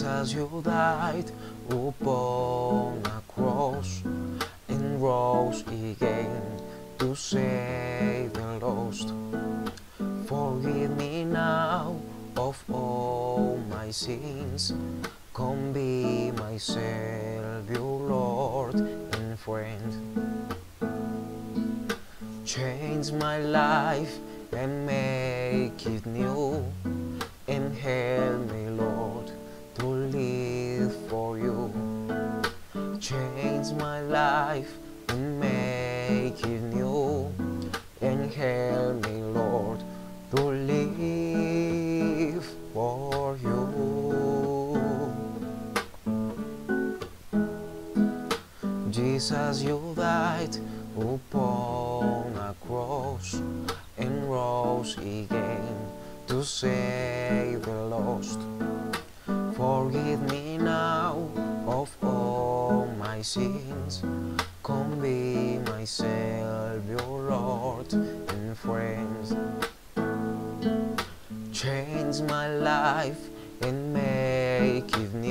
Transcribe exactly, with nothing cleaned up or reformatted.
as you died upon a cross, and rose again to save the lost. Forgive me now of all my sins, come be my Savior, Lord and friend. Change my life and make it new, and help me, Lord, to live for you. Change my life and make it new, and help me, Lord, to live for you. Jesus, you died upon a cross and rose again to save the lost. Forgive me now of all my sins, come be my Savior, Lord and friend. Change my life and make it